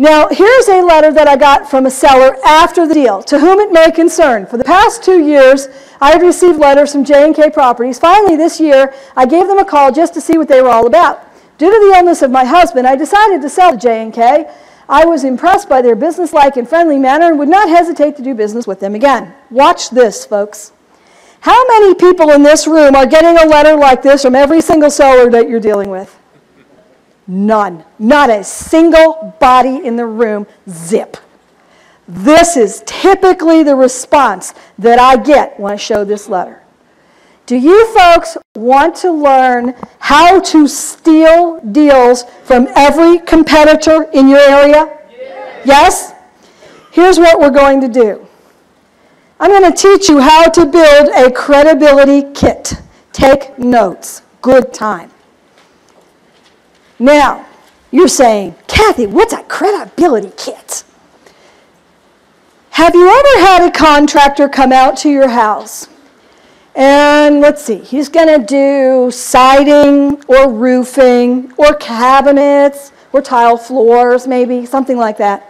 Now, here's a letter that I got from a seller after the deal, to whom it may concern. For the past 2 years, I had received letters from J&K Properties. Finally, this year, I gave them a call just to see what they were all about. Due to the illness of my husband, I decided to sell to J&K. I was impressed by their businesslike and friendly manner and would not hesitate to do business with them again. Watch this, folks. How many people in this room are getting a letter like this from every single seller that you're dealing with? None. Not a single body in the room. Zip. This is typically the response that I get when I show this letter. Do you folks want to learn how to steal deals from every competitor in your area? Yes. Yes? Here's what we're going to do. I'm going to teach you how to build a credibility kit. Take notes. Good time. Now, you're saying, Kathy, what's a credibility kit? Have you ever had a contractor come out to your house? And let's see, he's going to do siding or roofing or cabinets or tile floors maybe, something like that.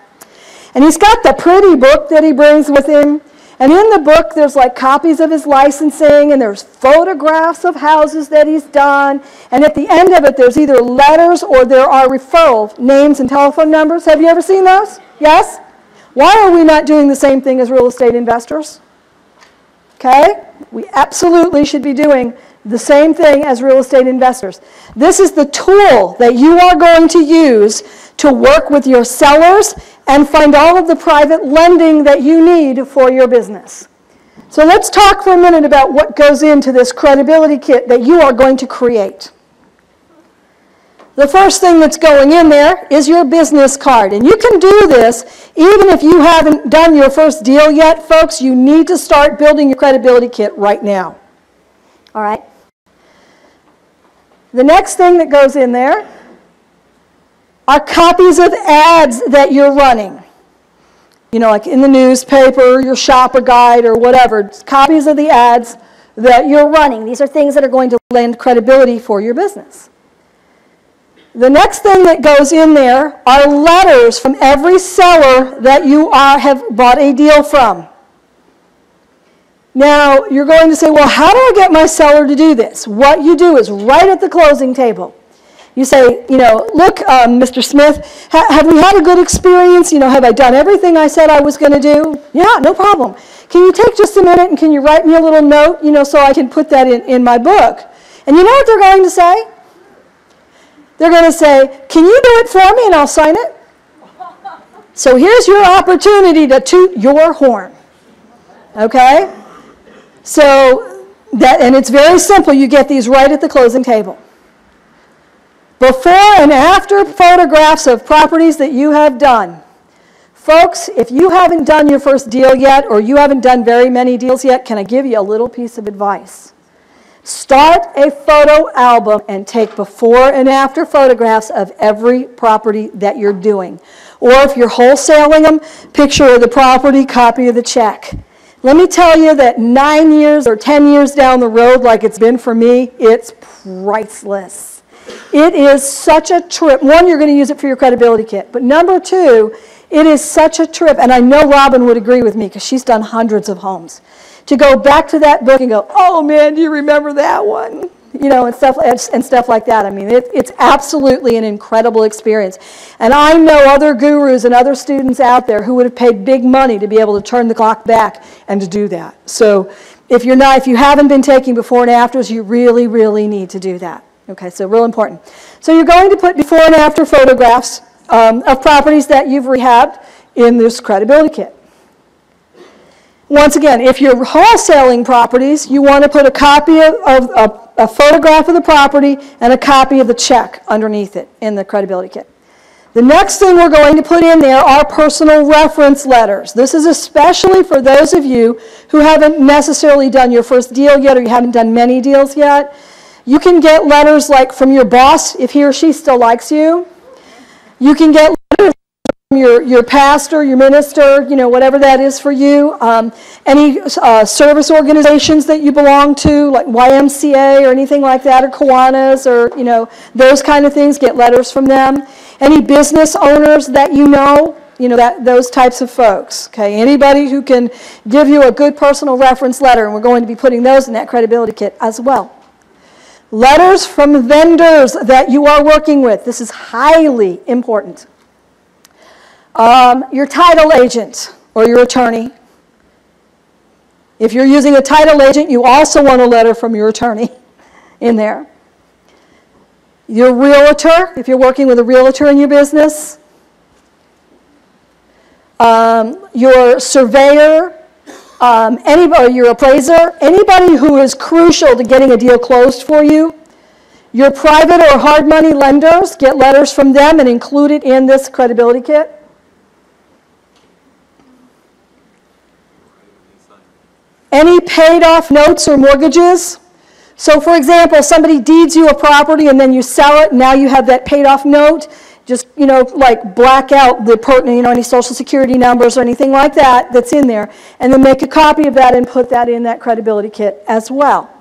And he's got the pretty book that he brings with him. And in the book, there's like copies of his licensing, and there's photographs of houses that he's done. And at the end of it, there's either letters or there are referral names and telephone numbers. Have you ever seen those? Yes? Why are we not doing the same thing as real estate investors? Okay? We absolutely should be doing the same thing as real estate investors. This is the tool that you are going to use to work with your sellers and find all of the private lending that you need for your business. So let's talk for a minute about what goes into this credibility kit that you are going to create. The first thing that's going in there is your business card. And you can do this even if you haven't done your first deal yet, folks. You need to start building your credibility kit right now. All right? The next thing that goes in there are copies of ads that you're running. You know, like in the newspaper, your shopper guide, or whatever. It's copies of the ads that you're running. These are things that are going to lend credibility for your business. The next thing that goes in there are letters from every seller that you have bought a deal from. Now, you're going to say, well, how do I get my seller to do this? What you do is right at the closing table. You say, you know, look, Mr. Smith, have we had a good experience? You know, have I done everything I said I was going to do? Yeah, no problem. Can you take just a minute and can you write me a little note, you know, so I can put that in my book? And you know what they're going to say? They're going to say, can you do it for me and I'll sign it? So here's your opportunity to toot your horn. Okay? So, and it's very simple. You get these right at the closing table. Before and after photographs of properties that you have done. Folks, if you haven't done your first deal yet, or you haven't done very many deals yet, can I give you a little piece of advice? Start a photo album and take before and after photographs of every property that you're doing. Or if you're wholesaling them, picture of the property, copy of the check. Let me tell you that 9 years or 10 years down the road, like it's been for me, it's priceless. It is such a trip. One, you're going to use it for your credibility kit. But number two, it is such a trip. And I know Robin would agree with me because she's done hundreds of homes. To go back to that book and go, oh man, do you remember that one? You know, and stuff like that. I mean, it's absolutely an incredible experience. And I know other gurus and other students out there who would have paid big money to be able to turn the clock back and to do that. So if you haven't been taking before and afters, you really, really need to do that. Okay, so real important. So you're going to put before and after photographs of properties that you've rehabbed in this credibility kit. Once again, if you're wholesaling properties, you want to put a copy of a photograph of the property and a copy of the check underneath it in the credibility kit. The next thing we're going to put in there are personal reference letters. This is especially for those of you who haven't necessarily done your first deal yet, or you haven't done many deals yet. You can get letters like from your boss, if he or she still likes you. You can get letters your pastor, your minister, you know, whatever that is for you, any service organizations that you belong to, like YMCA or anything like that, or Kiwanis, or, you know, those kind of things, get letters from them. Any business owners that you know that those types of folks. Okay, anybody who can give you a good personal reference letter, and we're going to be putting those in that credibility kit as well. Letters from vendors that you are working with. This is highly important. Your title agent or your attorney. If you're using a title agent, you also want a letter from your attorney in there. Your realtor, if you're working with a realtor in your business. Your surveyor, anybody, your appraiser, anybody who is crucial to getting a deal closed for you. Your private or hard money lenders, get letters from them and include it in this credibility kit. Any paid off notes or mortgages. So for example, somebody deeds you a property and then you sell it, and now you have that paid off note. Just, you know, like black out the pertinent, you know, any social security numbers or anything like that that's in there, and then make a copy of that and put that in that credibility kit as well.